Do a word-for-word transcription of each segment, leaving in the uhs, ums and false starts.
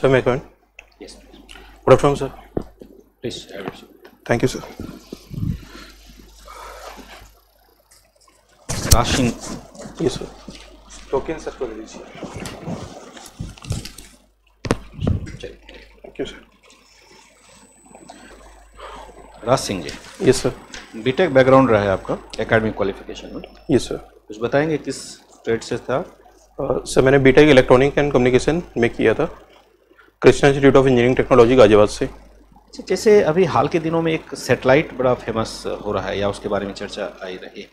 Sir, may I come in? Yes, please. Good afternoon, sir. Please, I will. Thank you, sir. Raj Singh. Yes, sir. Token, sir, for release. Thank you, sir. Raj Singh ji. Yes, sir. B Tech background रहा है आपका academic qualification में. Yes sir. कुछ बताएंगे किस trade से था? Sir मैंने बीटेक इलेक्ट्रॉनिक एंड कम्युनिकेशन में किया था Krishna institute of engineering technology Ghaziabad से. जैसे अभी हाल के दिनों में एक सैटेलाइट बड़ा फेमस हो रहा है या उसके बारे में चर्चा आई रही है,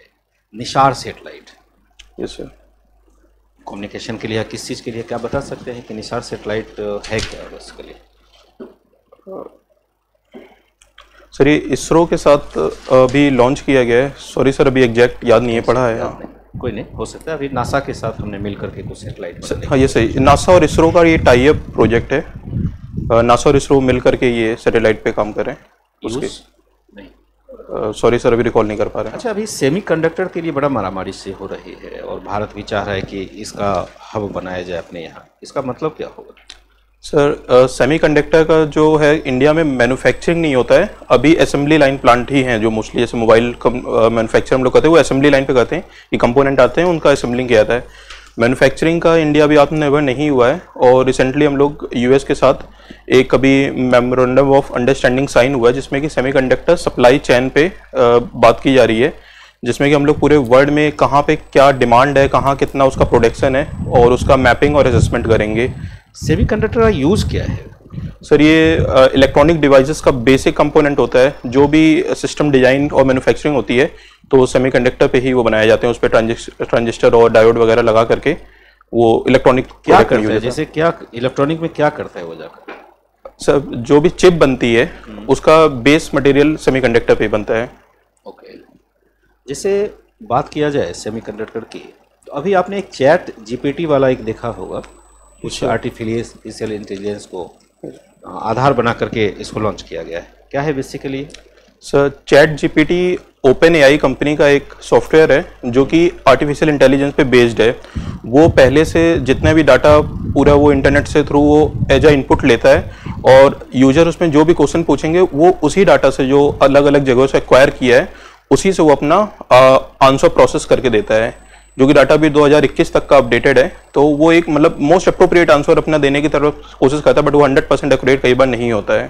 NISAR satellite. Yes sir. Communication के लिए या किस चीज़ के लिए क्या बता सकते हैं कि निसार सेटेलाइट है क्या और उसके लिए? सर ये इसरो के साथ अभी लॉन्च किया गया है. सॉरी सर अभी एग्जैक्ट याद नहीं है, पढ़ा है. नहीं, कोई नहीं, हो सकता है अभी नासा के साथ हमने मिल करके कुछ सैटेलाइट. हाँ ये सही. नासा और इसरो का ये टाई अप प्रोजेक्ट है. नासा और इसरो मिल करके ये सैटेलाइट पे काम कर रहे हैं उसके. नहीं सॉरी सर अभी रिकॉल नहीं कर पा रहे. अच्छा अभी सेमी कंडक्टर के लिए बड़ा मारामारी से हो रही है और भारत भी चाह रहा है कि इसका हब बनाया जाए अपने यहाँ. इसका मतलब क्या होगा सर? सेमीकंडक्टर uh, का जो है इंडिया में मैन्युफैक्चरिंग नहीं होता है. अभी असेंबली लाइन प्लांट ही हैं जो मोस्टली जैसे मोबाइल मैन्युफैक्चर हम लोग कहते हैं वो असेंबली लाइन पे कहते हैं कि कंपोनेंट आते हैं उनका असेंबलिंग किया जाता है. मैन्युफैक्चरिंग का इंडिया अभी आत्मनिर्भर नहीं हुआ है. और रिसेंटली हम लोग यूएस के साथ एक अभी मेमोरेंडम ऑफ अंडरस्टैंडिंग साइन हुआ है जिसमें कि सेमीकंडक्टर सप्लाई चैन पे बात की जा रही है, जिसमें कि हम लोग पूरे वर्ल्ड में कहाँ पे क्या डिमांड है, कहाँ कितना उसका प्रोडक्शन है और उसका मैपिंग और असेसमेंट करेंगे. सेमीकंडक्टर का यूज़ क्या है सर? ये इलेक्ट्रॉनिक डिवाइसेस का बेसिक कंपोनेंट होता है. जो भी सिस्टम डिजाइन और मैन्युफैक्चरिंग होती है तो सेमीकंडक्टर पे ही वो बनाए जाते हैं. उस पर ट्रांजिस्टर और डायोड वगैरह लगा करके वो इलेक्ट्रॉनिक क्या करता है. जैसे क्या इलेक्ट्रॉनिक में क्या करता है वो जाकर सर? जो भी चिप बनती है उसका बेस मटेरियल सेमीकंडक्टर पे बनता है. ओके. जैसे बात किया जाए सेमीकंडक्टर की तो अभी आपने एक चैट जीपीटी वाला एक देखा होगा, कुछ आर्टिफिशियल इंटेलिजेंस को आधार बना करके इसको लॉन्च किया गया है. क्या है basically sir? Chat GPT open AI company का एक सॉफ्टवेयर है जो कि आर्टिफिशियल इंटेलिजेंस पे बेस्ड है. वो पहले से जितना भी डाटा पूरा वो इंटरनेट से थ्रू वो एज अ इनपुट लेता है और यूजर उसमें जो भी क्वेश्चन पूछेंगे वो उसी डाटा से जो अलग अलग जगहों से एक्वायर किया है उसी से वो अपना आंसर प्रोसेस करके देता है, जो कि डाटा भी दो हज़ार इक्कीस तक का अपडेटेड है. तो वो एक मतलब मोस्ट अप्रोप्रिएट आंसर अपना देने की तरफ कोशिश करता है, बट वो हंड्रेड परसेंट एक्यूरेट कई बार नहीं होता है.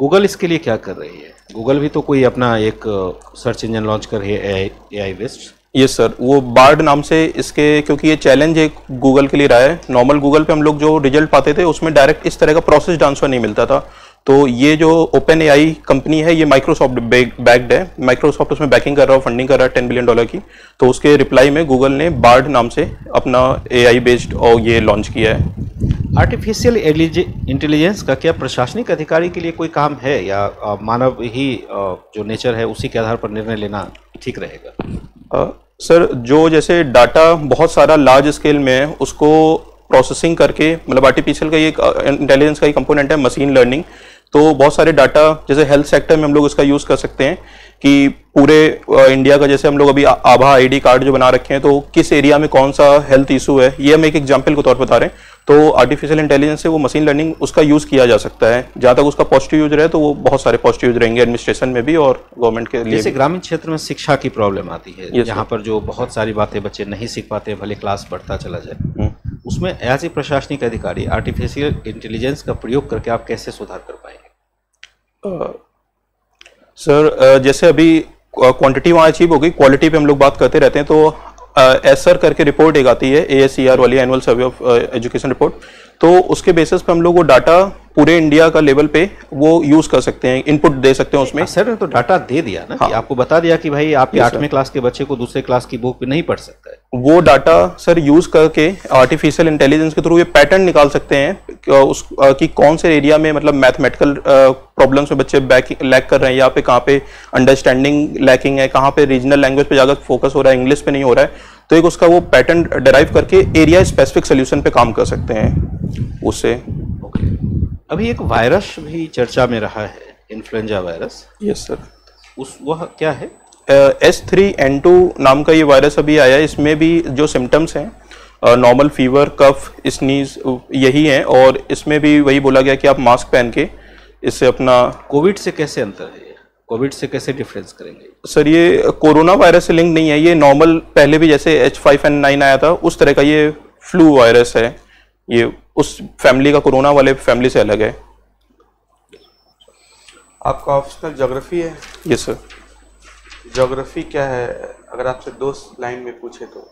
गूगल इसके लिए क्या कर रही है? गूगल भी तो कोई अपना एक सर्च इंजन लॉन्च कर रही है एआई बेस्ड. Yes sir. वो बार्ड नाम से इसके, क्योंकि ये चैलेंज एक गूगल के लिए रहा है. नॉर्मल गूगल पे हम लोग जो रिजल्ट पाते थे उसमें डायरेक्ट इस तरह का प्रोसेस्ड आंसर नहीं मिलता था. तो ये जो ओपन एआई कंपनी है ये माइक्रोसॉफ्ट बैक्ड है. माइक्रोसॉफ्ट उसमें बैकिंग कर रहा है, फंडिंग कर रहा है टेन बिलियन डॉलर की. तो उसके रिप्लाई में गूगल ने बार्ड नाम से अपना एआई बेस्ड और ये लॉन्च किया है. आर्टिफिशियल इंटेलिजेंस का क्या प्रशासनिक अधिकारी के लिए कोई काम है या मानव ही जो नेचर है उसी के आधार पर निर्णय लेना ठीक रहेगा सर? जो जैसे डाटा बहुत सारा लार्ज स्केल में है उसको प्रोसेसिंग करके, मतलब आर्टिफिशियल का ये इंटेलिजेंस का ही कंपोनेंट है मशीन लर्निंग. तो बहुत सारे डाटा जैसे हेल्थ सेक्टर में हम लोग इसका यूज़ कर सकते हैं कि पूरे इंडिया का, जैसे हम लोग अभी आभा आईडी कार्ड जो बना रखे हैं तो किस एरिया में कौन सा हेल्थ इशू है, ये हम एक एग्जांपल के तौर पर बता रहे हैं. तो आर्टिफिशियल इंटेलिजेंस से वो मशीन लर्निंग उसका यूज़ किया जा सकता है. जहाँ तक उसका पॉजिटिव यूज रहे तो वो बहुत सारे पॉजिटिव यूज रहेंगे एडमिनिस्ट्रेशन में भी और गवर्नमेंट के लिए. जैसे ग्रामीण क्षेत्र में शिक्षा की प्रॉब्लम आती है जहाँ पर जो बहुत सारी बातें बच्चे नहीं सीख पाते, भले क्लास बढ़ता चला जाए, उसमें एज ए प्रशासनिक अधिकारी आर्टिफिशियल इंटेलिजेंस का प्रयोग करके आप कैसे सुधार कर पाएंगे सर? जैसे अभी क्वांटिटी वहाँ अचीव हो गई, क्वालिटी पे हम लोग बात करते रहते हैं. तो एसआर करके रिपोर्ट एक आती है, एएससीआर वाली annual survey of education report. तो उसके बेसिस पे हम लोग वो डाटा पूरे इंडिया का लेवल पे वो यूज़ कर सकते हैं, इनपुट दे सकते हैं उसमें. सर ने तो डाटा दे दिया ना. हाँ. कि आपको बता दिया कि भाई आपके आठवीं क्लास के बच्चे को दूसरे क्लास की बुक नहीं पढ़ सकता है. वो डाटा सर यूज़ करके आर्टिफिशियल इंटेलिजेंस के थ्रू ये पैटर्न निकाल सकते हैं उस कि कौन से एरिया में, मतलब मैथमेटिकल प्रॉब्लम्स में बच्चे बैक लैग कर रहे हैं, यहाँ पे कहाँ पे अंडरस्टैंडिंग लैकिंग है, कहाँ पे रीजनल लैंग्वेज पे ज़्यादा फोकस हो रहा है, इंग्लिश पे नहीं हो रहा है. तो एक उसका वो पैटर्न डेराइव करके एरिया स्पेसिफिक सोल्यूशन पे काम कर सकते हैं उससे. ओके. अभी एक वायरस भी चर्चा में रहा है, इन्फ्लुएंजा वायरस. Yes sir. उस वह क्या है? एस थ्री एन टू नाम का ये वायरस अभी आया है. इसमें भी जो सिम्टम्स हैं नॉर्मल फीवर, कफ, स्नीज यही हैं। और इसमें भी वही बोला गया कि आप मास्क पहन के इससे अपना। कोविड से कैसे अंतर है, कोविड से कैसे डिफरेंस करेंगे? सर ये कोरोना वायरस से लिंक नहीं है, ये नॉर्मल पहले भी जैसे एच फाइव एन नाइन आया था उस तरह का ये फ्लू वायरस है, ये उस फैमिली का, कोरोना वाले फैमिली से अलग है। आपका ऑप्शनल ज्योग्राफी है? Yes sir. ज्योग्राफी क्या है अगर आपसे दो लाइन में पूछे तो?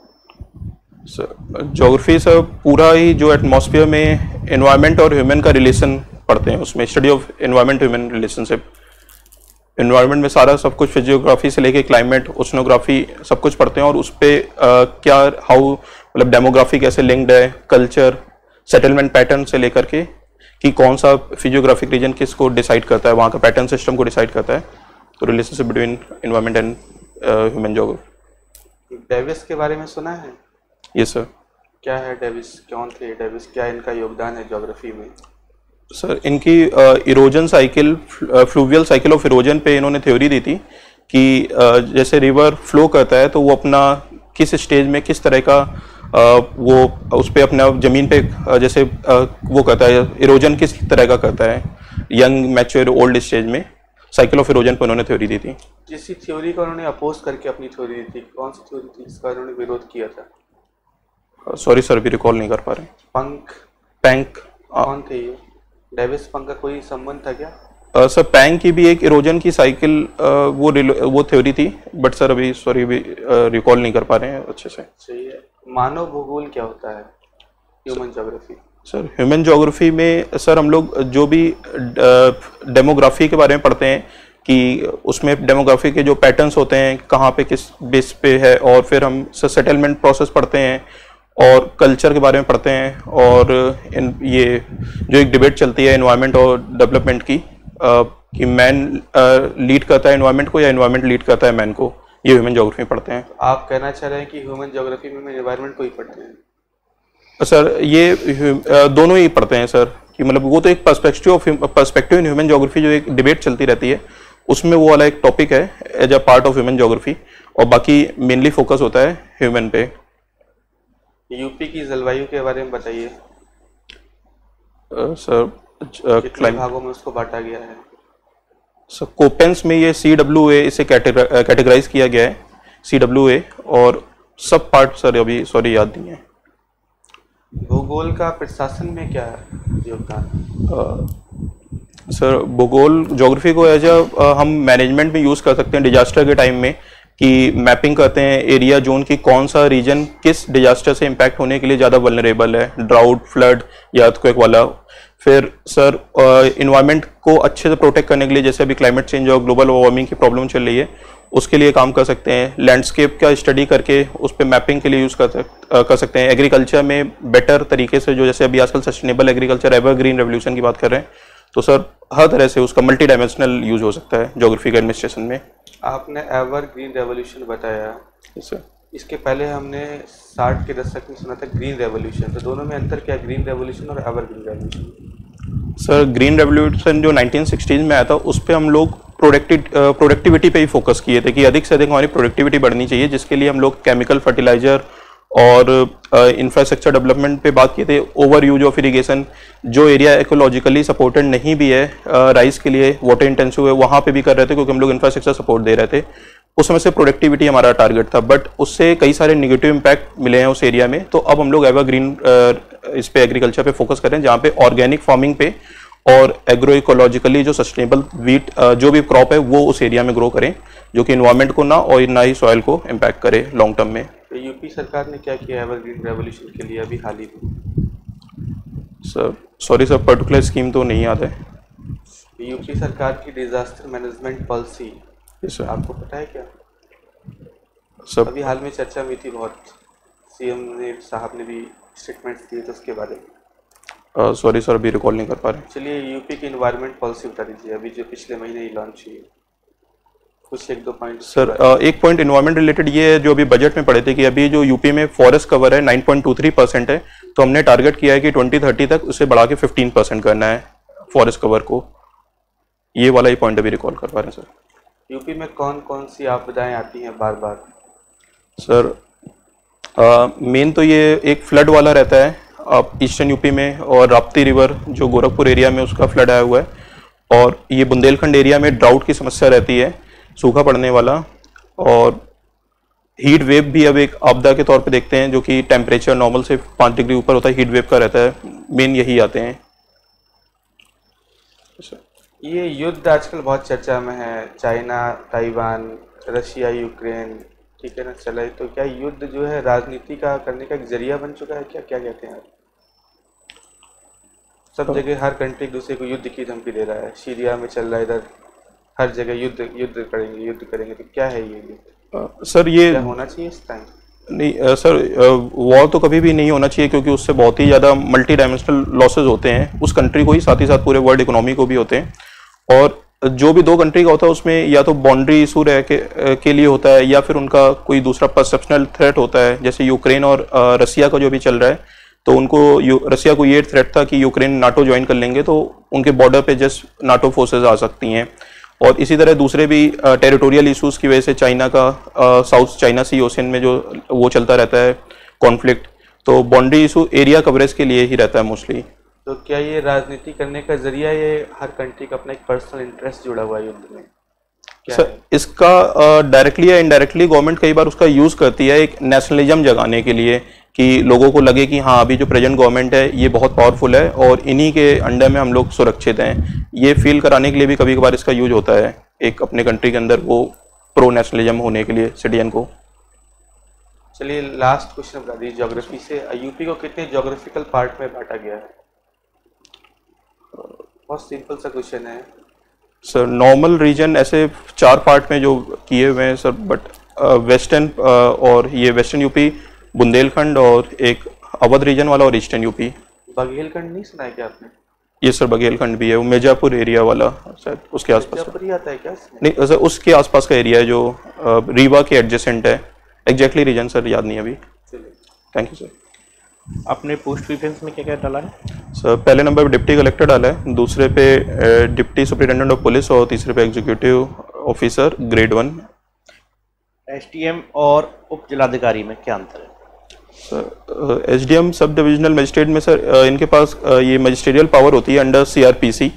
सर ज्योग्राफी सर पूरा ही जो एटमॉस्फेयर में एनवायरनमेंट और ह्यूमन का रिलेशन पढ़ते हैं, उसमें study of environment human relationship. Environment में सारा सब कुछ, फिजियोग्राफी से लेके क्लाइमेट, ओशनोग्राफी सब कुछ पढ़ते हैं। और उस पर क्या, हाउ मतलब डेमोग्राफी कैसे लिंक्ड है, कल्चर, सेटलमेंट पैटर्न से लेकर के कि कौन सा फिजियोग्राफिक रीजन किसको डिसाइड करता है, वहाँ का पैटर्न सिस्टम को डिसाइड करता है। तो relationship between environment and human geography. Davis के बारे में सुना है? Yes sir. क्या है डेविस, कौन थे डेविस, क्या इनका योगदान है ज्योग्राफी में? सर इनकी erosion cycle, fluvial cycle of erosion पे इन्होंने थ्योरी दी थी कि uh, जैसे रिवर फ्लो करता है तो वो अपना किस स्टेज में किस तरह का uh, वो उस पर अपना ज़मीन पे uh, जैसे uh, वो करता है, इरोजन किस तरह का करता है, यंग, मैच्योर, ओल्ड स्टेज में साइकिल ऑफ इरोजन पर उन्होंने थ्योरी दी थी। जिसकी थ्योरी का उन्होंने अपोज करके अपनी थ्योरी दी थी, कौन सी थ्योरी थी जिसका उन्होंने विरोध किया था? सॉरी सर भी रिकॉल नहीं कर पा रहे। पंक, पैंक कौन थे ये? डेविस पंक का कोई संबंध था क्या? आ, सर पैंक की भी एक इरोजन की साइकिल आ, वो वो थ्योरी थी, बट सर अभी सॉरी भी रिकॉल नहीं कर पा रहे हैं अच्छे से। सही है। मानव भूगोल क्या होता है human geography? Sir human geography में सर हम लोग जो भी डेमोग्राफी के बारे में पढ़ते हैं कि उसमें डेमोग्राफी के जो पैटर्न्स होते हैं कहाँ पे किस बेस पे है, और फिर हम सेटलमेंट प्रोसेस पढ़ते हैं और कल्चर के बारे में पढ़ते हैं। और इन ये जो एक डिबेट चलती है एनवायरनमेंट और डेवलपमेंट की आ, कि मैन लीड करता है एनवायरनमेंट को या एनवायरनमेंट लीड करता है मैन को, ये ह्यूमन ज्योग्राफी में पढ़ते हैं। आप कहना चाह रहे हैं कि ह्यूमन ज्योग्राफी में एनवायरनमेंट को ही पढ़ते हैं? सर ये आ, दोनों ही पढ़ते हैं सर, कि मतलब वो तो एक perspective of perspective in human geography जो एक डिबेट चलती रहती है उसमें वो वाला एक टॉपिक है as a part of human geography, और बाकी मेनली फोकस होता है ह्यूमन पे। यूपी की जलवायु के बारे में बताइए। सर कितने भागों में उसको बांटा गया है? सर कोपेंस में ये सी डब्ल्यू ए इसे कैटेगराइज किया गया है, सी डब्ल्यू ए, और सब पार्ट सर अभी सॉरी याद नहीं है। भूगोल का प्रशासन में क्या योगदान? सर भूगोल ज्योग्राफी को एज अ हम मैनेजमेंट में यूज़ कर सकते हैं डिजास्टर के टाइम में, कि मैपिंग करते हैं एरिया जोन की कौन सा रीजन किस डिजास्टर से इम्पैक्ट होने के लिए ज़्यादा वल्नरेबल है, ड्राउट, फ्लड या अर्थक्वेक वाला। फिर सर इन्वायरमेंट को अच्छे से प्रोटेक्ट करने के लिए जैसे अभी क्लाइमेट चेंज और ग्लोबल वार्मिंग की प्रॉब्लम चल रही है उसके लिए काम कर सकते हैं। लैंडस्केप का स्टडी करके उस पर मैपिंग के लिए यूज़ कर, कर सकते हैं। एग्रीकल्चर में बेटर तरीके से जो जैसे अभी आजकल सस्टेनेबल एग्रीकल्चर, एवरग्रीन रेवोल्यूशन की बात कर रहे हैं, तो सर हर तरह से उसका मल्टी डायमेंशनल यूज हो सकता है ज्योग्राफी के एडमिनिस्ट्रेशन में। आपने एवरग्रीन रेवोल्यूशन बताया। Yes sir. इसके पहले हमने साठ के दशक में सुना था ग्रीन रेवोल्यूशन, तो दोनों में अंतर क्या है, ग्रीन रेवोल्यूशन और evergreen revolution? Sir green revolution जो नाइनटीन सिक्सटीज़ में आया था उस पर हम लोग प्रोडक्टिव प्रोडक्टिविटी पे ही फोकस किए थे कि अधिक से अधिक हमारी प्रोडक्टिविटी बढ़नी चाहिए, जिसके लिए हम लोग केमिकल, फर्टिलाइजर और इंफ्रास्ट्रक्चर uh, डेवलपमेंट पे बात किए थे। ओवर यूज ऑफ इरीगेशन, जो एरिया इकोलॉजिकली सपोर्टेड नहीं भी है राइस uh, के लिए, वाटर इंटेंसिव है, वहाँ पे भी कर रहे थे क्योंकि हम लोग इंफ्रास्ट्रक्चर सपोर्ट दे रहे थे। उस समय से प्रोडक्टिविटी हमारा टारगेट था, बट उससे कई सारे नेगेटिव इम्पैक्ट मिले हैं उस एरिया में। तो अब हम लोग एवरग्रीन uh, इस पर एग्रीकल्चर पे फोकस कर रहे हैं, जहाँ पे ऑर्गेनिक फार्मिंग पे और एग्रो इकोलॉजिकली जो सस्टेनेबल वीट uh, जो भी क्रॉप है वो उस एरिया में ग्रो करें, जो कि इन्वायरमेंट को ना और ना ही सॉयल को इम्पैक्ट करे लॉन्ग टर्म में। तो यूपी सरकार ने क्या किया एवरग्रीन रेवोल्यूशन के लिए अभी हाल ही में? Sir sorry sir particular scheme तो नहीं याद है। यूपी सरकार की डिजास्टर मैनेजमेंट पॉलिसी yes, आपको पता है क्या? सर अभी हाल में चर्चा हुई थी, बहुत सीएम ने साहब ने भी स्टेटमेंट्स दिए थे उसके बारे में। सॉरी सर अभी रिकॉल नहीं कर पा रहे। चलिए यूपी की एनवायरमेंट पॉलिसी बता दीजिए अभी जो पिछले महीने ही लॉन्च हुई है, कुछ एक दो पॉइंट। सर एक पॉइंट इन्वायरमेंट रिलेटेड ये है जो अभी बजट में पड़े थे कि अभी जो यूपी में फॉरेस्ट कवर है nine point two three percent है, तो हमने टारगेट किया है कि ट्वेंटी थर्टी तक उसे बढ़ा के फिफ्टीन परसेंट करना है फॉरेस्ट कवर को। ये वाला ही पॉइंट अभी रिकॉल कर पा रहे हैं सर। यूपी में कौन कौन सी आपदाएं आती हैं बार बार? सर मेन तो ये एक फ्लड वाला रहता है आप ईस्टर्न यूपी में, और राप्ती रिवर जो गोरखपुर एरिया में उसका फ्लड आया हुआ है, और ये बुंदेलखंड एरिया में ड्राउट की समस्या रहती है, सूखा पड़ने वाला, और हीट वेव भी अब एक आपदा के तौर पे देखते हैं जो कि टेम्परेचर नॉर्मल से पाँच डिग्री ऊपर होता है, हीट वेव का रहता है, मेन यही आते हैं। ये युद्ध आजकल बहुत चर्चा में है, चाइना ताइवान रशिया यूक्रेन, ठीक है ना, चला है, तो क्या युद्ध जो है राजनीति का करने का एक जरिया बन चुका है क्या, क्या कहते हैं आप? सब जगह हर कंट्री एक दूसरे को युद्ध की धमकी दे रहा है, सीरिया में चल रहा है, इधर हर जगह युद्ध युद्ध करेंगे युद्ध करेंगे, तो क्या है ये युद्ध? आ, सर ये होना चाहिए इस टाइम नहीं, आ, सर वॉर तो कभी भी नहीं होना चाहिए, क्योंकि उससे बहुत ही ज़्यादा मल्टी डायमेंशनल लॉसेज होते हैं उस कंट्री को ही, साथ ही साथ पूरे वर्ल्ड इकोनॉमी को भी होते हैं। और जो भी दो कंट्री का होता है उसमें या तो बाउंड्री इशू रह के, के लिए होता है, या फिर उनका कोई दूसरा परसेप्शनल थ्रेट होता है, जैसे यूक्रेन और रसिया का जो भी चल रहा है, तो उनको रसिया को ये थ्रेट था कि यूक्रेन नाटो ज्वाइन कर लेंगे तो उनके बॉर्डर पर जस्ट नाटो फोर्सेज आ सकती हैं। और इसी तरह दूसरे भी टेरिटोरियल इश्यूज़ की वजह से चाइना का साउथ चाइना सी ओशन में जो वो चलता रहता है कॉन्फ्लिक्ट, तो बाउंड्री इशू एरिया कवरेज के लिए ही रहता है मोस्टली। तो क्या ये राजनीति करने का जरिया, ये हर कंट्री का अपना एक पर्सनल इंटरेस्ट जुड़ा हुआ है युद्ध में क्या सर है? इसका डायरेक्टली या इनडायरेक्टली गवर्नमेंट कई बार उसका यूज़ करती है एक नेशनलिज्म जगाने के लिए, कि लोगों को लगे कि हाँ अभी जो प्रेजेंट गवर्नमेंट है ये बहुत पावरफुल है और इन्हीं के अंडर में हम लोग सुरक्षित हैं, ये फील कराने के लिए भी कभी कभार इसका यूज होता है, एक अपने कंट्री के अंदर वो प्रो नेशनलिज्म होने के लिए सिटीजन को। चलिए लास्ट क्वेश्चन बता दीजिए ज्योग्राफी से, यूपी को कितने ज्योग्राफिकल पार्ट में बांटा गया है? बहुत सिंपल सा क्वेश्चन है सर, नॉर्मल रीजन ऐसे चार पार्ट में जो किए हुए हैं सर, बट वेस्टर्न और ये वेस्टर्न यूपी, बुंदेलखंड और एक अवध रीजन वाला और ईस्टर्न यूपी। बघेलखंड नहीं सुना है क्या आपने? ये सर बघेलखंड भी है, वो मिर्जापुर एरिया वाला सर, उसके आसपास आता है क्या? नहीं सर उसके आसपास का एरिया है जो रीवा के एडजेसेंट है, एग्जैक्टली रीजन सर याद नहीं अभी। Thank you sir. आपने पोस्ट प्रीफेरेंस में क्या क्या डाला है सर? पहले नंबर पे डिप्टी कलेक्टर डाला है, दूसरे पे डिप्टी सुप्रिटेंडेंट ऑफ पुलिस, और तीसरे पे executive officer grade one. S T M और उप जिलाधिकारी में क्या अंतर है sir? S D M sub divisional magistrate में सर uh, इनके पास uh, ये मजिस्ट्रियल पावर होती है under C R P C,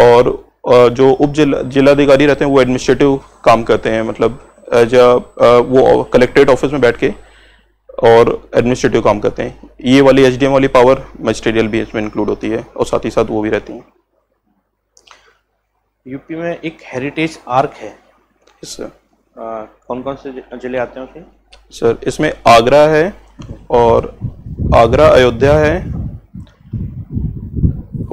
और uh, जो उप जिला जिलाधिकारी रहते हैं वो एडमिनिस्ट्रेटिव काम करते हैं, मतलब एज अ uh, वो कलेक्ट्रेट ऑफिस में बैठ के और एडमिनिस्ट्रेटिव काम करते हैं। ये वाली एस डी एम वाली पावर मजिस्ट्रियल भी इसमें इंक्लूड होती है, और साथ ही साथ वो भी रहती हैं। यूपी में एक हेरिटेज आर्क है सर, कौन कौन से जिले आते हैं उसमें सर? इसमें आगरा है, और आगरा अयोध्या है,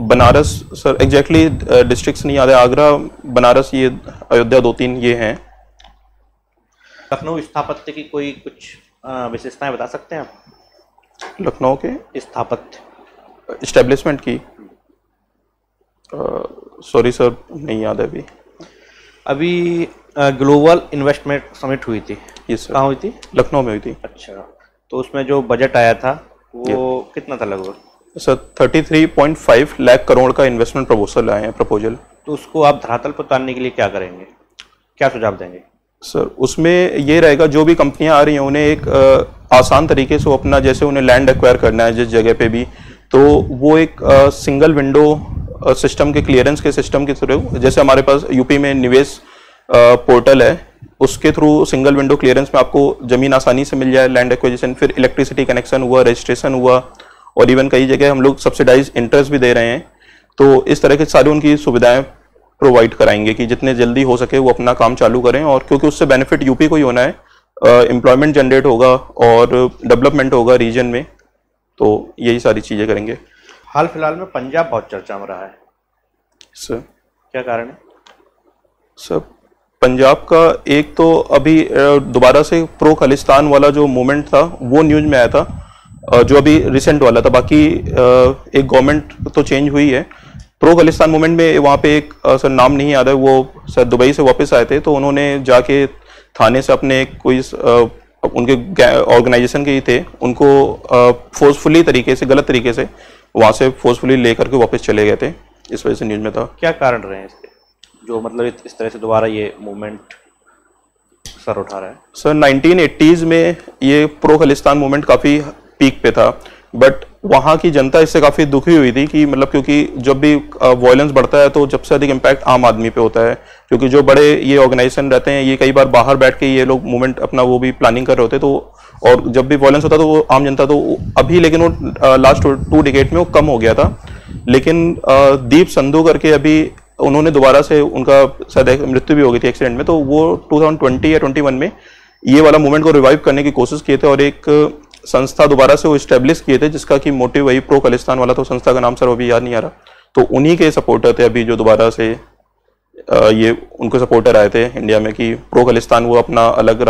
बनारस सर एग्जैक्टली डिस्ट्रिक्ट्स नहीं याद है, आगरा बनारस ये अयोध्या दो तीन ये हैं। लखनऊ स्थापत्य की कोई कुछ विशेषताएं बता सकते हैं आप? लखनऊ के स्थापत्य इस्टेब्लिशमेंट की सॉरी सर नहीं याद है अभी। अभी ग्लोबल इन्वेस्टमेंट समिट हुई थी, कहाँ हुई थी? लखनऊ में हुई थी। अच्छा, तो उसमें जो बजट आया था वो कितना था लगभग सर? तैंतीस पॉइंट पाँच लाख करोड़ का इन्वेस्टमेंट प्रपोजल आए हैं, प्रपोजल। तो उसको आप धरातल पर उतारने के लिए क्या करेंगे, क्या सुझाव देंगे सर? उसमें ये रहेगा जो भी कंपनियां आ रही हैं उन्हें एक आ, आसान तरीके से अपना, जैसे उन्हें लैंड एक्वायर करना है जिस जगह पे भी, तो वो एक आ, सिंगल विंडो सिस्टम के क्लियरेंस के सिस्टम के थ्रू, जैसे हमारे पास यूपी में निवेश पोर्टल है, उसके थ्रू सिंगल विंडो क्लियरेंस में आपको ज़मीन आसानी से मिल जाए, लैंड एक्विजिशन, फिर इलेक्ट्रिसिटी कनेक्शन हुआ, रजिस्ट्रेशन हुआ, और इवन कई जगह हम लोग सब्सिडाइज इंटरेस्ट भी दे रहे हैं। तो इस तरह के सारी उनकी सुविधाएं प्रोवाइड कराएंगे कि जितने जल्दी हो सके वो अपना काम चालू करें, और क्योंकि उससे बेनिफिट यूपी को ही होना है, एम्प्लॉयमेंट जनरेट होगा और डेवलपमेंट होगा रीजन में, तो यही सारी चीज़ें करेंगे। हाल फिलहाल में पंजाब बहुत चर्चा में रहा है सर, क्या कारण है सर? पंजाब का एक तो अभी दोबारा से प्रो खालिस्तान वाला जो मूवमेंट था वो न्यूज़ में आया था, जो अभी रिसेंट वाला था, बाकी एक गवर्नमेंट तो चेंज हुई है। प्रो खालिस्तान मूवमेंट में वहाँ पे एक सर नाम नहीं याद है, वो सर दुबई से वापस आए थे, तो उन्होंने जाके थाने से अपने कोई उनके ऑर्गेनाइजेशन के ही थे, उनको फोर्सफुली तरीके से गलत तरीके से वहाँ से फोर्सफुली ले करके वापस चले गए थे, इस वजह से न्यूज़ में था। क्या कारण रहे हैं इसके, जो मतलब इस तरह से दोबारा ये मूवमेंट सर उठा रहा है? सर नाइनटीन एटीज़ में ये प्रो खलिस्तान मूवमेंट काफ़ी पीक पे था, बट वहाँ की जनता इससे काफ़ी दुखी हुई थी कि मतलब क्योंकि जब भी वायलेंस बढ़ता है तो जब से अधिक इम्पैक्ट आम आदमी पे होता है, क्योंकि जो बड़े ये ऑर्गेनाइजेशन रहते हैं ये कई बार बाहर बैठ के ये लोग मूवमेंट अपना वो भी प्लानिंग कर रहे होते, तो और जब भी वायलेंस होता तो वो आम जनता तो अभी, लेकिन वो लास्ट टू डिकेड में वो कम हो गया था। लेकिन दीप संधू करके अभी उन्होंने दोबारा से उनका शायद मृत्यु भी हो गई थी एक्सीडेंट में, तो वो टू थाउज़ेंड ट्वेंटी या ट्वेंटी वन में ये वाला मूवमेंट को रिवाइव करने की कोशिश किए थे और एक संस्था दोबारा से वो इस्टेब्लिश किए थे जिसका कि मोटिव वही प्रो खलिस्तान वाला, तो संस्था का नाम सर अभी याद नहीं आ रहा, तो उन्हीं के सपोर्टर थे अभी जो दोबारा से ये उनके सपोर्टर आए थे इंडिया में कि प्रो खलिस्तान वो अपना अलग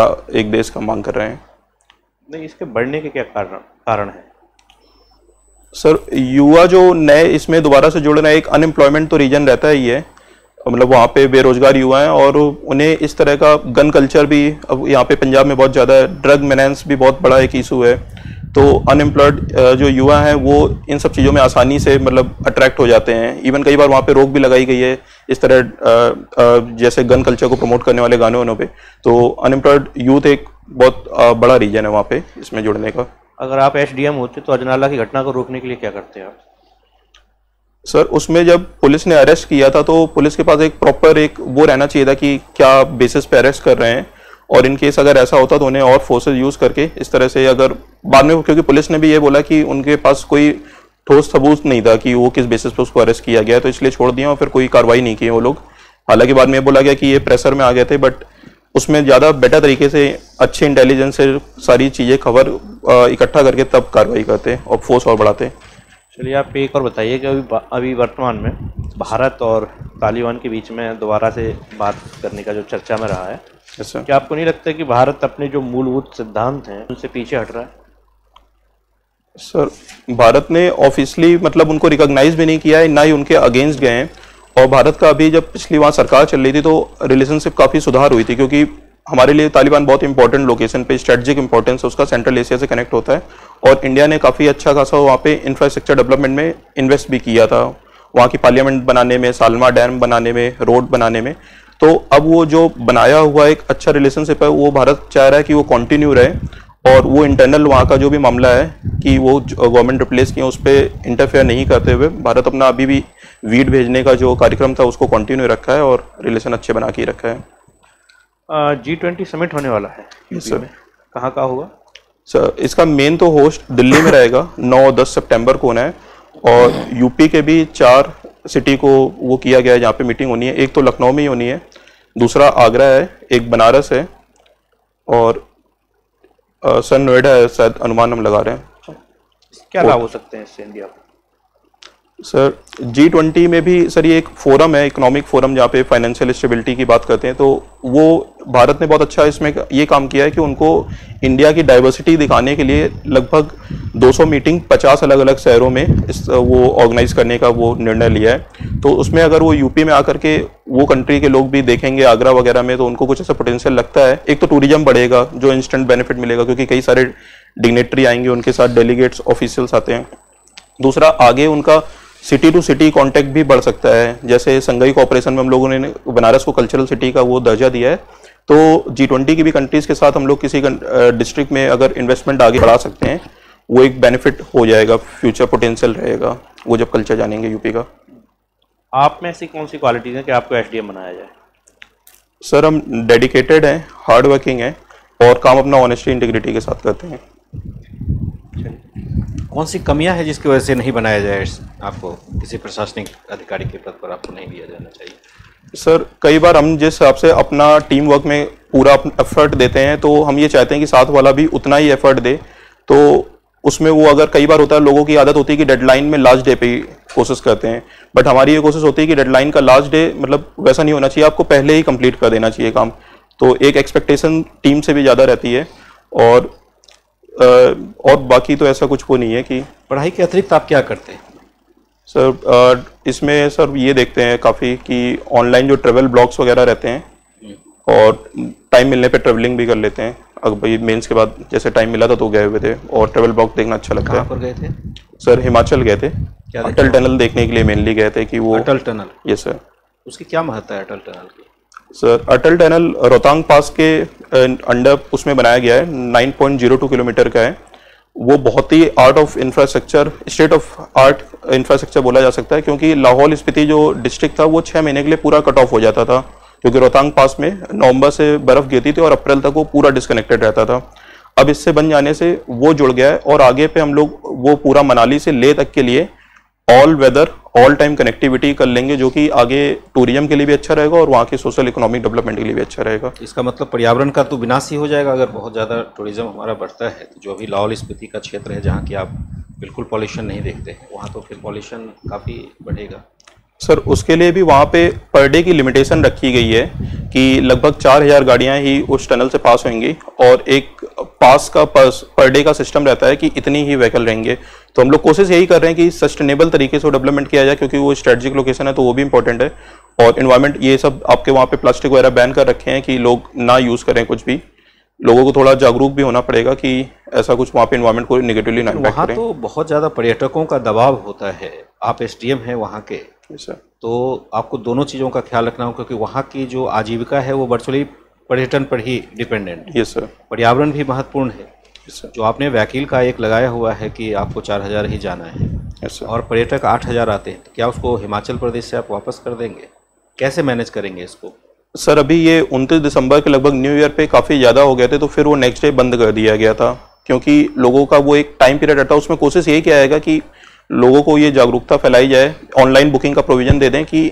एक देश का मांग कर रहे हैं। नहीं, इसके बढ़ने के क्या कारण कारण है? सर युवा जो नए इसमें दोबारा से जुड़ रहे हैं, एक अनएम्प्लॉयमेंट तो रीजन रहता ही है, मतलब वहाँ पे बेरोजगार युवा हैं और उन्हें इस तरह का गन कल्चर भी अब यहाँ पे पंजाब में बहुत ज़्यादा है, ड्रग मेनेंस भी बहुत बड़ा एक इशू है, तो अनएम्प्लॉयड जो युवा हैं वो इन सब चीज़ों में आसानी से मतलब अट्रैक्ट हो जाते हैं। इवन कई बार वहाँ पे रोक भी लगाई गई है इस तरह जैसे गन कल्चर को प्रमोट करने वाले गानों वानों पर, तो अनएम्प्लॉयड यूथ एक बहुत बड़ा रीजन है वहाँ पे इसमें जुड़ने का। अगर आप एसडीएम होते तो अजनाला की घटना को रोकने के लिए क्या करते हैं आप? सर उसमें जब पुलिस ने अरेस्ट किया था तो पुलिस के पास एक प्रॉपर एक वो रहना चाहिए था कि क्या बेसिस पे अरेस्ट कर रहे हैं, और इन केस अगर ऐसा होता तो उन्हें और फोर्सेस यूज़ करके इस तरह से, अगर बाद में क्योंकि पुलिस ने भी ये बोला कि उनके पास कोई ठोस सबूत नहीं था कि वो किस बेसिस पे उसको अरेस्ट किया गया, तो इसलिए छोड़ दिया और फिर कोई कार्रवाई नहीं की वो लोग। हालांकि बाद में ये बोला गया कि ये प्रेशर में आ गए थे, बट उसमें ज़्यादा बेटर तरीके से अच्छे इंटेलिजेंस से सारी चीज़ें खबर इकट्ठा करके तब कार्रवाई करते और फोर्स और बढ़ाते। चलिए आप एक और बताइए कि अभी अभी वर्तमान में भारत और तालिबान के बीच में दोबारा से बात करने का जो चर्चा में रहा है, अच्छा, क्या आपको नहीं लगता कि भारत अपने जो मूलभूत सिद्धांत हैं उनसे पीछे हट रहा है? सर भारत ने ऑफिशियली मतलब उनको रिकॉग्नाइज भी नहीं किया है, ना ही उनके अगेंस्ट गए हैं, और भारत का अभी जब पिछली वहाँ सरकार चल रही थी तो रिलेशनशिप काफ़ी सुधार हुई थी, क्योंकि हमारे लिए तालिबान बहुत इंपॉर्टेंट लोकेशन पे स्ट्रेटजिक इंपॉर्टेंस है उसका, सेंट्रल एशिया से कनेक्ट होता है, और इंडिया ने काफ़ी अच्छा खासा वहाँ पे इंफ्रास्ट्रक्चर डेवलपमेंट में इन्वेस्ट भी किया था, वहाँ की पार्लियामेंट बनाने में, सालमा डैम बनाने में, रोड बनाने में, तो अब वो जो बनाया हुआ एक अच्छा रिलेशनशिप है वो भारत चाह रहा है कि वो कंटिन्यू रहे, और वो इंटरनल वहाँ का जो भी मामला है कि वो गवर्नमेंट रिप्लेस किए उस पर इंटरफेयर नहीं करते हुए भारत अपना अभी भी वीड भेजने का जो कार्यक्रम था उसको कंटिन्यू रखा है और रिलेशन अच्छे बना के रखा है। जी ट्वेंटी समिट होने वाला है yes, सर कहाँ का होगा? सर इसका मेन तो होस्ट दिल्ली में रहेगा, नौ दस सितंबर को होना है, और यूपी के भी चार सिटी को वो किया गया है जहाँ पे मीटिंग होनी है। एक तो लखनऊ में ही होनी है, दूसरा आगरा है, एक बनारस है, और आ, सर नोएडा है शायद, अनुमान हम लगा रहे हैं। क्या लाभ हो सकते हैं इससे इंडिया को? सर जी ट्वेंटी में भी सर ये एक फोरम है, इकोनॉमिक फोरम, जहाँ पे फाइनेंशियल स्टेबिलिटी की बात करते हैं, तो वो भारत ने बहुत अच्छा इसमें ये काम किया है कि उनको इंडिया की डाइवर्सिटी दिखाने के लिए लगभग दो सौ मीटिंग पचास अलग अलग शहरों में इस वो ऑर्गेनाइज करने का वो निर्णय लिया है। तो उसमें अगर वो यूपी में आकर के वो कंट्री के लोग भी देखेंगे आगरा वगैरह में, तो उनको कुछ ऐसा पोटेंशियल लगता है। एक तो टूरिज्म बढ़ेगा जो इंस्टेंट बेनिफिट मिलेगा क्योंकि कई सारे डिग्नेटरी आएंगे उनके साथ, डेलीगेट्स ऑफिशियल्स आते हैं। दूसरा आगे उनका सिटी टू सिटी कांटेक्ट भी बढ़ सकता है, जैसे संघाई कोऑपरेशन में हम लोगों ने बनारस को कल्चरल सिटी का वो दर्जा दिया है, तो जी ट्वेंटी की भी कंट्रीज़ के साथ हम लोग किसी डिस्ट्रिक्ट में अगर इन्वेस्टमेंट आगे बढ़ा सकते हैं, वो एक बेनिफिट हो जाएगा, फ्यूचर पोटेंशियल रहेगा वो जब कल्चर जानेंगे यूपी का। आप में ऐसी कौन सी क्वालिटीज़ हैं कि आपको एस डी एम बनाया जाए? सर हम डेडिकेटेड हैं, हार्ड वर्किंग हैं, और काम अपना ऑनेस्टी इंटीग्रिटी के साथ करते हैं। कौन सी कमियां हैं जिसकी वजह से नहीं बनाया जाए आपको, किसी प्रशासनिक अधिकारी के पद पर आपको नहीं दिया जाना चाहिए? सर कई बार हम जिस हिसाब से अपना टीम वर्क में पूरा एफर्ट देते हैं तो हम ये चाहते हैं कि साथ वाला भी उतना ही एफर्ट दे, तो उसमें वो अगर कई बार होता है लोगों की आदत होती है कि डेडलाइन में लास्ट डे पे ही कोशिश करते हैं, बट हमारी ये कोशिश होती है कि डेडलाइन का लास्ट डे मतलब वैसा नहीं होना चाहिए, आपको पहले ही कंप्लीट कर देना चाहिए काम, तो एक एक्सपेक्टेशन टीम से भी ज़्यादा रहती है। और और बाकी तो ऐसा कुछ वो नहीं है कि पढ़ाई के अतिरिक्त आप क्या करते हैं? सर इसमें सर ये देखते हैं काफ़ी कि ऑनलाइन जो ट्रेवल ब्लॉग्स वगैरह रहते हैं, और टाइम मिलने पे ट्रेवलिंग भी कर लेते हैं। अगर मेंस के बाद जैसे टाइम मिला था तो गए हुए थे, और ट्रेवल ब्लॉग देखना अच्छा लगता है। कहाँ पर गए थे? सर हिमाचल गए थे, अटल टनल देखने के लिए मेनली गए थे। कि वो अटल टनल, यस सर, उसकी क्या महत्ता है अटल टनल की? Sir Atal tunnel Rohtang pass के अंडर उसमें बनाया गया है, nine point zero two kilometre का है। वो बहुत ही art of infrastructure, state of art infrastructure बोला जा सकता है, क्योंकि लाहौल स्पीति जो डिस्ट्रिक्ट था वो छः महीने के लिए पूरा कट ऑफ हो जाता था, क्योंकि रोहतांग पास में नवंबर से बर्फ़ गिरती थी और अप्रैल तक वो पूरा डिस्कनेक्टेड रहता था। अब इससे बन जाने से वो जुड़ गया है और आगे पे हम लोग वो पूरा मनाली से लेह तक के लिए all weather all time connectivity कर लेंगे, जो कि आगे टूरिज्म के लिए भी अच्छा रहेगा और वहाँ की सोशल इकोनॉमिक डेवलपमेंट के लिए भी अच्छा रहेगा। इसका मतलब पर्यावरण का तो विनाश ही हो जाएगा अगर बहुत ज़्यादा टूरिज्म हमारा बढ़ता है। तो जो अभी लाहौल स्पीति का क्षेत्र है जहाँ की आप बिल्कुल पॉल्यूशन नहीं देखते हैं, वहाँ तो फिर पॉल्यूशन काफ़ी बढ़ेगा। सर उसके लिए भी वहाँ पे पर डे की लिमिटेशन रखी गई है कि लगभग चार हज़ार गाड़ियाँ ही उस टनल से पास होंगी और एक पास का पर डे का सिस्टम रहता है कि इतनी ही व्हीकल रहेंगे। तो हम लोग कोशिश यही कर रहे हैं कि सस्टेनेबल तरीके से वो डेवलपमेंट किया जाए, क्योंकि वो स्ट्रेटजिक लोकेशन है तो वो भी इंपॉर्टेंट है। और इन्वायरमेंट, ये सब आपके वहाँ पर प्लास्टिक वगैरह बैन कर रखे हैं कि लोग ना यूज़ करें कुछ भी। लोगों को थोड़ा जागरूक भी होना पड़ेगा कि ऐसा कुछ वहाँ पे इन्वायरमेंट को नेगेटिवली ना इम्पैक्ट करें। तो बहुत ज़्यादा पर्यटकों का दबाव होता है, आप एसडीएम हैं वहाँ के, तो आपको दोनों चीज़ों का ख्याल रखना होगा, क्योंकि वहाँ की जो आजीविका है वो वर्चुअली पर्यटन पर ही डिपेंडेंट है। Yes sir. पर्यावरण भी महत्वपूर्ण है। Yes sir. जो आपने वकील का एक लगाया हुआ है कि आपको चार हज़ार ही जाना है। Yes sir. और पर्यटक आठ हज़ार आते हैं, तो क्या उसको हिमाचल प्रदेश से आप वापस कर देंगे? कैसे मैनेज करेंगे इसको? सर अभी ये उनतीस दिसंबर के लगभग न्यू ईयर पे काफ़ी ज़्यादा हो गए थे, तो फिर वो नेक्स्ट डे बंद कर दिया गया था, क्योंकि लोगों का वो एक टाइम पीरियड रहता है। उसमें कोशिश यही किया जाएगा कि लोगों को ये जागरूकता फैलाई जाए, ऑनलाइन बुकिंग का प्रोविज़न दे दें कि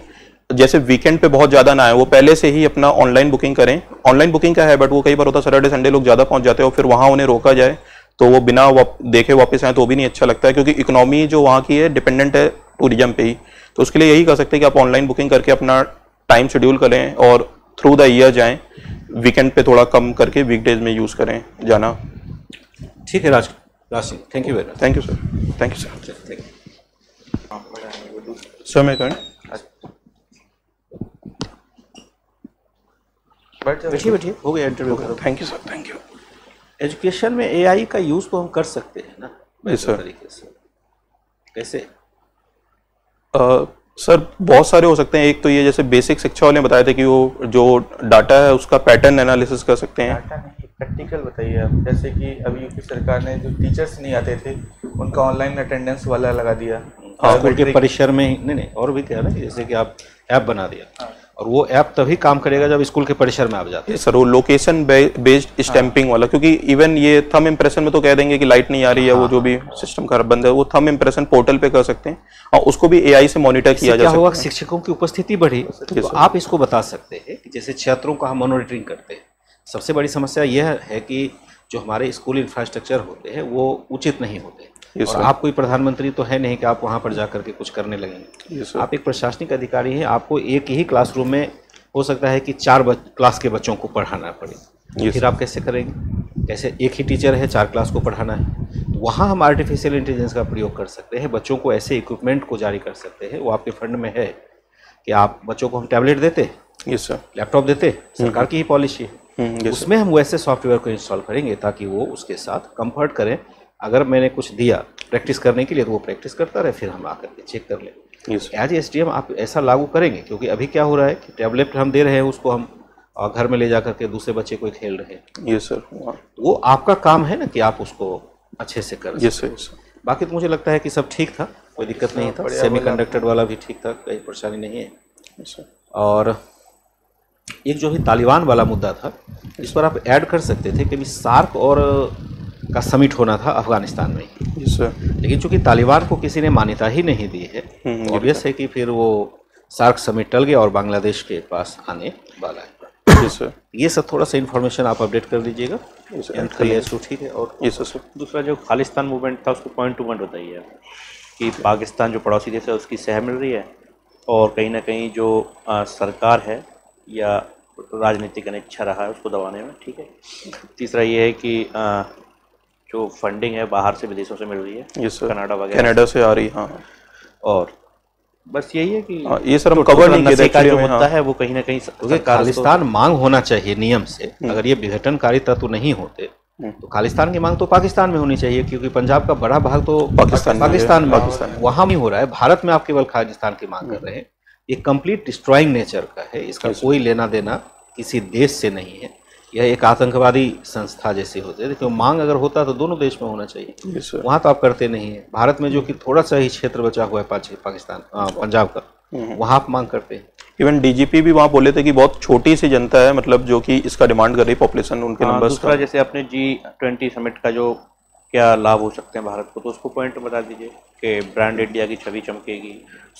जैसे वीकेंड पे बहुत ज़्यादा ना आए, वो पहले से ही अपना ऑनलाइन बुकिंग करें। ऑनलाइन बुकिंग का है बट वो कई बार होता है सैटरडे संडे लोग ज़्यादा पहुँच जाते हैं और फिर वहाँ उन्हें रोका जाए तो वो बिना देखे वापस आएँ तो भी नहीं अच्छा लगता है, क्योंकि इकोनॉमी जो वहाँ की है डिपेंडेंट है टूरिज्म पर ही। तो उसके लिए यही कर सकते हैं कि आप ऑनलाइन बुकिंग करके अपना टाइम शेड्यूल करें और थ्रू द ईयर जाएं, वीकेंड पे थोड़ा कम करके वीकडेज में यूज़ करें जाना। ठीक है Raj Raj Singh, thank you very much. Thank you sir, thank you sir, thank you sir. मैं करें, बैठिए बैठिए, हो गया interview. Thank you sir, thank you. Education में एआई का यूज़ तो हम कर सकते हैं ना? Yes sir. तरीके से कैसे? uh, सर बहुत सारे हो सकते हैं। एक तो ये जैसे बेसिक शिक्षा वाले बताए थे कि वो जो डाटा है उसका पैटर्न एनालिसिस कर सकते हैं। डाटा नहीं, प्रैक्टिकल बताइए आप। जैसे कि अभी यूपी सरकार ने जो टीचर्स नहीं आते थे उनका ऑनलाइन अटेंडेंस वाला लगा दिया। हाँ, स्कूल के परिसर में नहीं नहीं और भी क्या ना, जैसे कि आप ऐप बना दिया और वो ऐप तभी काम करेगा जब स्कूल के परिसर में आप जाते हैं। सर वो लोकेशन बेस्ड स्टैंपिंग वाला, क्योंकि इवन ये थंब इम्प्रेशन में तो कह देंगे कि लाइट नहीं आ रही है, वो जो भी सिस्टम का बंद है वो थंब इम्प्रेशन पोर्टल पे कर सकते हैं और उसको भी एआई से मॉनिटर किया जा सकता है। शिक्षकों की उपस्थिति बढ़ी, तो आप इसको बता सकते हैं कि जैसे छात्रों का हम मॉनिटरिंग करते हैं। सबसे बड़ी समस्या यह है कि जो हमारे स्कूल इंफ्रास्ट्रक्चर होते हैं वो उचित नहीं होते। और आप कोई प्रधानमंत्री तो है नहीं कि आप वहाँ पर जा करके कुछ करने लगेंगे। आप एक प्रशासनिक अधिकारी हैं, आपको एक ही क्लासरूम में हो सकता है कि चार क्लास के बच्चों को पढ़ाना पड़े, फिर आप कैसे करेंगे? कैसे एक ही टीचर है चार क्लास को पढ़ाना है? वहाँ हम आर्टिफिशियल इंटेलिजेंस का प्रयोग कर सकते हैं, बच्चों को ऐसे इक्विपमेंट को जारी कर सकते हैं। वो आपके फंड में है कि आप बच्चों को हम टैबलेट देते, लैपटॉप देते, सरकार की ही पॉलिसी है, उसमें हम वैसे सॉफ्टवेयर को इंस्टॉल करेंगे ताकि वो उसके साथ कंफर्ट करें। अगर मैंने कुछ दिया प्रैक्टिस करने के लिए तो वो प्रैक्टिस करता रहे, फिर हम आकर के चेक कर लें। एज एस डी एम आप ऐसा लागू करेंगे? क्योंकि अभी क्या हो रहा है कि टैबलेट हम दे रहे हैं उसको, हम और घर में ले जा करके दूसरे बच्चे को खेल रहे हैं। Yes sir. वो आपका काम है ना कि आप उसको अच्छे से करें। Yes sir. बाकी तो मुझे लगता है कि सब ठीक था, कोई दिक्कत नहीं था। सेमी कंडक्टेड वाला भी ठीक था, कोई परेशानी नहीं है। और एक जो भी तालिबान वाला मुद्दा था इस पर आप ऐड कर सकते थे कि सार्क और का समिट होना था अफगानिस्तान में। Yes sir. लेकिन चूंकि तालिबान को किसी ने मान्यता ही नहीं दी है, ऑब्वियस है कि फिर वो सार्क समिट टल गया और बांग्लादेश के पास आने वाला है। Yes sir. ये सब थोड़ा सा इन्फॉर्मेशन आप अपडेट कर दीजिएगा। ठीक है। और यस सर। दूसरा जो खालिस्तान मूवमेंट था उसको पॉइंट टू पॉइंट बताइए कि पाकिस्तान जो पड़ोसी देश है उसकी सह मिल रही है और कहीं ना कहीं जो सरकार है या राजनीतिक अनिच्छा रहा है उसको दबाने में। ठीक है। तीसरा ये है कि जो फंडिंग है बाहर से विदेशों से मिल रही है, कनाडा वगैरह कनाडा से आ रही है। हाँ। और बस यही है कि आ, ये सर हम कवर नहीं किए थे जो होता है वो कहीं ना कहीं। खालिस्तान मांग होना चाहिए नियम से, अगर ये विघटनकारी तत्व नहीं होते तो खालिस्तान की मांग तो पाकिस्तान में होनी चाहिए, क्योंकि पंजाब का बड़ा भाग तो पाकिस्तान पाकिस्तान में, वहाँ भी हो रहा है। भारत में आप केवल खालिस्तान की मांग कर रहे हैं, ये कंप्लीट डिस्ट्रॉइंग नेचर का है, इसका कोई लेना देना किसी देश से नहीं है। यह एक आतंकवादी संस्था जैसी होती है। देखिए मांग अगर होता तो दोनों देश में होना चाहिए, वहाँ तो आप करते नहीं है। भारत में जो कि थोड़ा सा ही क्षेत्र बचा हुआ है पाकिस्तान आ, पंजाब का, वहाँ आप मांग करते हैं। इवन डीजीपी भी वहाँ बोले थे कि बहुत छोटी सी जनता है, मतलब जो कि इसका डिमांड कर रही पॉपुलेशन उनके नंबर्स। दूसरा जैसे आपने जी ट्वेंटी समिट का जो क्या लाभ हो सकते हैं भारत को, तो उसको पॉइंट बता दीजिए कि ब्रांड इंडिया की छवि चमकेगी,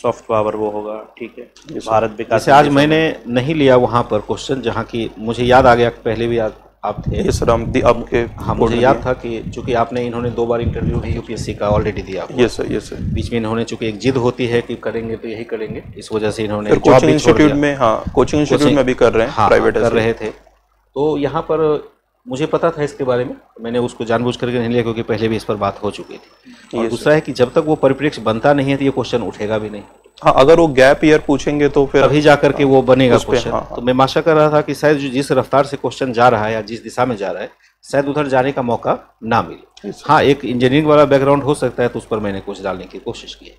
सॉफ्ट पावर वो होगा, ठीक है भारत विकास। आज मैंने नहीं लिया वहाँ पर क्वेश्चन, जहाँ की मुझे याद आ गया, पहले भी याद आप थे श्रम अब के, हाँ मुझे याद था कि चूँकि आपने इन्होंने दो बार इंटरव्यू भी यूपीएससी का ऑलरेडी दिया। Yes sir, yes sir. बीच में इन्होंने चूँकि एक जिद होती है कि करेंगे तो यही करेंगे, इस वजह से इन्होंने कोचिंग इंस्टीट्यूट में, हाँ कोचिंग इंस्टीट्यूट में भी कर रहे हैं, प्राइवेट कर रहे थे। तो यहाँ पर मुझे पता था इसके बारे में, मैंने उसको जानबूझ करके नहीं लिया क्योंकि पहले भी इस पर बात हो चुकी थी। और दूसरा है कि जब तक वो परिप्रेक्ष्य बनता नहीं है तो ये क्वेश्चन उठेगा भी नहीं। हाँ अगर वो गैप ईयर पूछेंगे तो फिर अभी जा करके वो बनेगा क्वेश्चन। हाँ, हाँ। तो मैं आशा कर रहा था कि शायद जिस रफ्तार से क्वेश्चन जा रहा है या जिस दिशा में जा रहा है शायद उधर जाने का मौका ना मिले। हाँ एक इंजीनियरिंग वाला बैकग्राउंड हो सकता है तो उस पर मैंने कुछ डालने की कोशिश की है।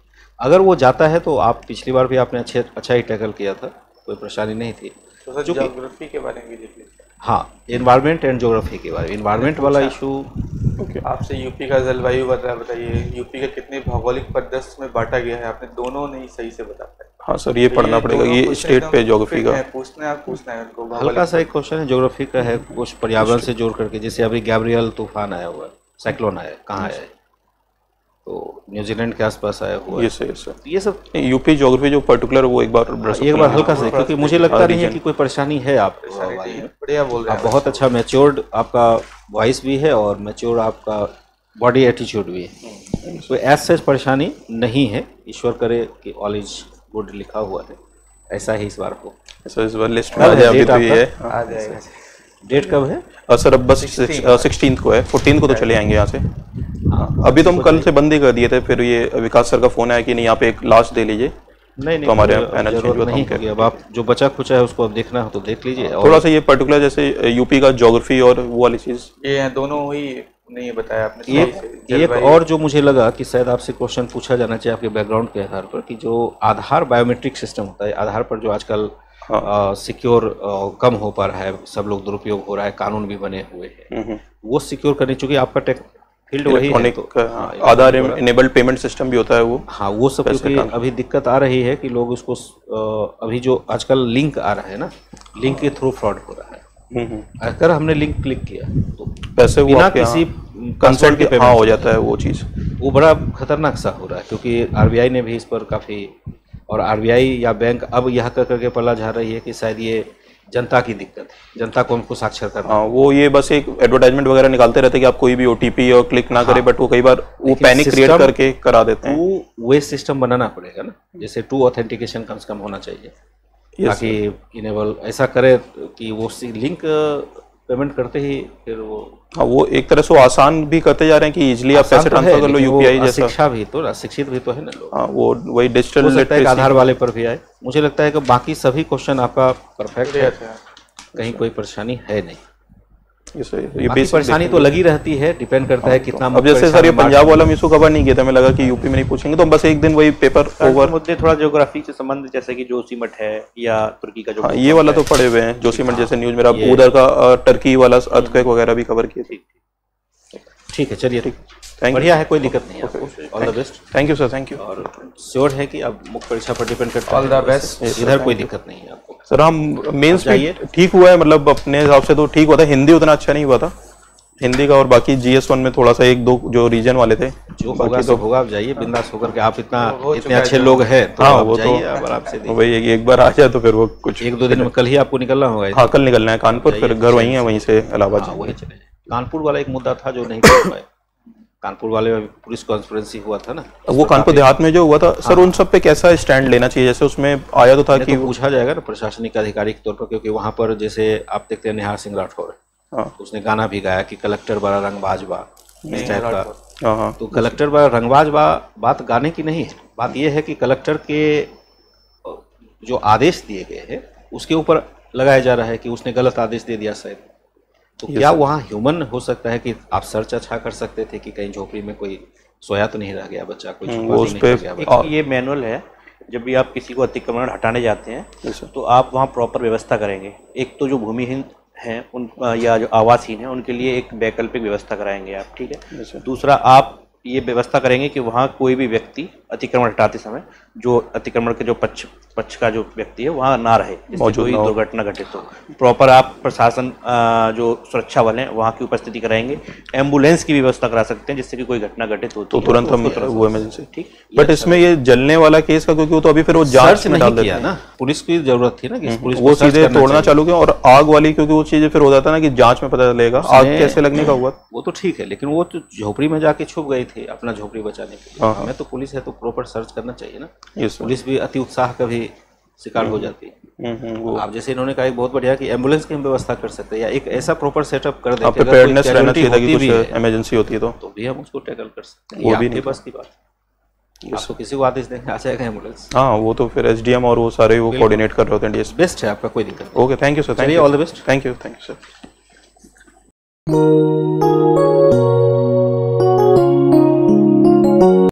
अगर वो जाता है तो आप पिछली बार भी आपने अच्छे अच्छा ही टैकल किया था, कोई परेशानी नहीं थी। तो ज्योग्राफी के बारे में भी, हाँ एनवायरनमेंट एंड ज्योग्राफी के बारे में, एनवायरनमेंट वाला इशू okay. आपसे यूपी का जलवायु बताया, बताइए यूपी का कितने भौगोलिक प्रदेश में बांटा गया है, आपने दोनों नहीं सही से बता पाए। हाँ सर ये तो पढ़ना पड़ेगा, ये स्टेट पे ज्योग्राफी का पूछना है, पूछना है उनको। हल्का सा एक क्वेश्चन है ज्योग्राफी का है, कुछ पर्यावरण से जोड़ करके, जैसे अभी गैब्रियल तूफान आया हुआ है, साइक्लोन आया, कहाँ आया है तो न्यूजीलैंड के आसपास आया हुआ। ये सर ये सब यूपी ज्योग्राफी जो पर्टिकुलर वो एक बार एक बार हल्का से, क्योंकि मुझे लगता नहीं है कि कोई परेशानी है। आप बढ़िया बोल रहे हैं, बहुत अच्छा मैच्योर्ड आपका वॉइस भी है और मैच्योर्ड आपका बॉडी एटीट्यूड भी है, कोई ऐसे परेशानी नहीं है। ईश्वर करे कि ऑल इज गुड लिखा हुआ है, ऐसा ही इस बार को। सर इस बार लिस्ट में अभी तो ये है, डेट कब है सर? अब बस सिक्सटीन को है, फोर्टीन को तो चले आएंगे यहाँ से। अभी तो हम कल से बंदी कर दिए थे, फिर ये विकास सर का फोन आया कि नहीं यहाँ पे एक लास्ट दे लीजिए। नहीं नहीं तो हमारे पैनल चेंज नहीं होगी, अब आप जो बचा खुचा है उसको अब देखना हो तो देख लीजिए। थोड़ा सा ये पर्टिकुलर जैसे यूपी का ज्योग्राफी और वो वाली चीज़ ये दोनों ही नहीं बताया आपने। एक एक और जो मुझे लगा कि शायद आपसे क्वेश्चन पूछा जाना चाहिए आपके बैकग्राउंड के आधार पर, कि जो आधार बायोमेट्रिक सिस्टम होता है, आधार पर जो आजकल सिक्योर कम हो पा रहा है, सब लोग दुरुपयोग हो रहा है, कानून भी बने हुए हैं, वो सिक्योर करने चूँकि आपका फील्ड वही है तो, हाँ, आधार इनेबल्ड पेमेंट सिस्टम भी होता है वो। हाँ वो सब क्योंकि अभी दिक्कत आ रही है कि लोग उसको अभी जो आजकल लिंक आ रहा है ना, लिंक के थ्रू फ्रॉड हो रहा है। अगर हमने लिंक क्लिक किया तो पैसे वो बिना किसी कंसल्ट के पेमेंट हो जाता है, वो चीज़ वो बड़ा खतरनाक सा हो रहा है। क्योंकि आरबीआई ने भी इस पर काफ़ी, और आरबीआई या बैंक अब यह कर करके पल्ला झा रही है कि शायद ये जनता की दिक्कत है, जनता को उनको साक्षर करना। हाँ वो ये बस एक एडवर्टाइजमेंट वगैरह निकालते रहते हैं कि आप कोई भी ओटीपी और क्लिक ना करें, बट वो कई बार वो पैनिक क्रिएट करके करा देते हैं। वो वे सिस्टम बनाना पड़ेगा ना, जैसे टू ऑथेंटिकेशन कम से कम होना चाहिए ताकि इनेबल ऐसा करे कि वो लिंक पेमेंट करते ही फिर वो। हाँ वो एक तरह से आसान भी करते जा रहे हैं कि इजीली आप पैसे ट्रांसफर कर लो यूपीआई जैसा। शिक्षा भी तो शिक्षित भी तो है ना लोग। हाँ वो वही डिजिटल लिटरेसी आधार वाले पर भी आए। मुझे लगता है कि बाकी सभी क्वेश्चन आपका परफेक्ट है, कहीं कोई परेशानी है नहीं। ये परेशानी तो लगी रहती है, डिपेंड करता है कितना। अब जैसे सर ये पंजाब वाला इशू कवर नहीं किया था, हमें लगा कि यूपी में नहीं पूछेंगे, तो बस एक दिन वही पेपर ओवर मुद्दे थोड़ा ज्योग्राफी से संबंध, जैसे कि जोशीमठ है या तुर्की का जो ये वाला तो पड़े हुए हैं। जोशीमठ जैसे न्यूज मेरा उधर का, टर्की वाला अर्थक्वेक वगैरह भी कवर किए। ठीक है चलिए, ठीक बढ़िया है, कोई दिक्कत नहीं है। All the best. Thank you sir, thank you. और श्योर है कि अब मुख्य परीक्षा पर डिपेंड करता है। All the best. इधर कोई दिक्कत नहीं है आपको सर? हम मेंस में ठीक हुआ है, मतलब अपने हिसाब से तो ठीक हुआ था। हिंदी उतना अच्छा नहीं हुआ था, हिंदी का, और बाकी जीएस वन में थोड़ा सा एक दो जो रीजन वाले थे, जो होगा तो होगा। आप जाइए बिंदास होकर के, आप इतना इतने अच्छे लोग हैं तो आप जाइए। आपसे वही एक बार आ जाए तो फिर वो कुछ एक दो दिन में, कल ही आपको निकलना होगा। हाँ कल निकलना है कानपुर, फिर घर वहीं है, वहीं से इलाहाबाद वहीं चले। कानपुर वाला एक मुद्दा था जो नहीं कर पाए, कानपुर वाले में पुलिस कॉन्फ्रेंसी हुआ था ना, वो कानपुर देहात में जो हुआ था। हाँ। सर उन सब पे कैसा स्टैंड लेना चाहिए? जैसे उसमें आया तो था कि तो पूछा जाएगा ना प्रशासनिक अधिकारी के तौर पर, क्योंकि वहाँ पर जैसे आप देखते हैं निहार सिंह राठौड़, हाँ। तो उसने गाना भी गाया कि कलेक्टर बड़ा रंगबाज बा, इस टाइप का। तो कलेक्टर बड़ा रंगबाज बा बात गाने की नहीं है, बात यह है कि कलेक्टर के जो आदेश दिए गए हैं उसके ऊपर लगाया जा रहा है कि उसने गलत आदेश दे दिया शायद। तो क्या वहाँ ह्यूमन हो सकता है कि आप सर्च अच्छा कर सकते थे कि कहीं झोपड़ी में कोई सोया तो नहीं रह गया बच्चा, कोई वो नहीं रह गया बच्चा। ये मैनुअल है, जब भी आप किसी को अतिक्रमण हटाने जाते हैं तो आप वहाँ प्रॉपर व्यवस्था करेंगे। एक तो जो भूमिहीन हैं उन या जो आवासहीन हैं उनके लिए एक वैकल्पिक व्यवस्था कराएंगे आप, ठीक है। दूसरा आप ये व्यवस्था करेंगे कि वहाँ कोई भी व्यक्ति अतिक्रमण हटाते समय जो अतिक्रमण के जो पक्ष पक्ष का जो व्यक्ति है वहाँ ना रहे, कोई दुर्घटना घटित हो। प्रॉपर आप प्रशासन जो सुरक्षा बल हैं वहाँ की उपस्थिति कराएंगे, एम्बुलेंस की व्यवस्था करा सकते हैं जिससे कि कोई घटना घटित हो तो तुरंत हम वो इमरजेंसी, ठीक। बट इसमें ये जलने वाला केस का क्योंकि तो अभी फिर वो जांच में डाल दिया ना, पुलिस की जरूरत थी ना कि पुलिस वो चीजें तोड़ना चालू की, और आग वाली क्योंकि वो चीजें फिर हो जाता ना कि जाँच में पता चलेगा आग कैसे लगने का हुआ, वो तो ठीक है। लेकिन वो झोपड़ी में जाके छुप गई थे अपना झोपड़ी बचाने के लिए, हमें तो पुलिस है तो प्रॉपर सर्च करना चाहिए ना। पुलिस भी अति उत्साह का भी शिकार हो जाती है। वो आप जैसे इन्होंने कहा बहुत बढ़िया कि एम्बुलेंस की हम व्यवस्था कर सकते हैं या एक ऐसा प्रॉपर सेटअप कर देते हैं, प्रिपेयर्डनेस रहना चाहिए ताकि कुछ इमरजेंसी होती है तो तो भी हम उसको टैकल कर सकते हैं। वो भी नहीं बस की बात है, आपको किसी को आदेश देने आ जाएगा एम्बुलेंस। हां वो तो फिर एसडीएम और वो सारे वो कोऑर्डिनेट कर रहे होते हैं। बेस्ट है, आपका कोई दिक्कत। Okay, thank you sir, thank you, all the best. Thank you, thank you sir.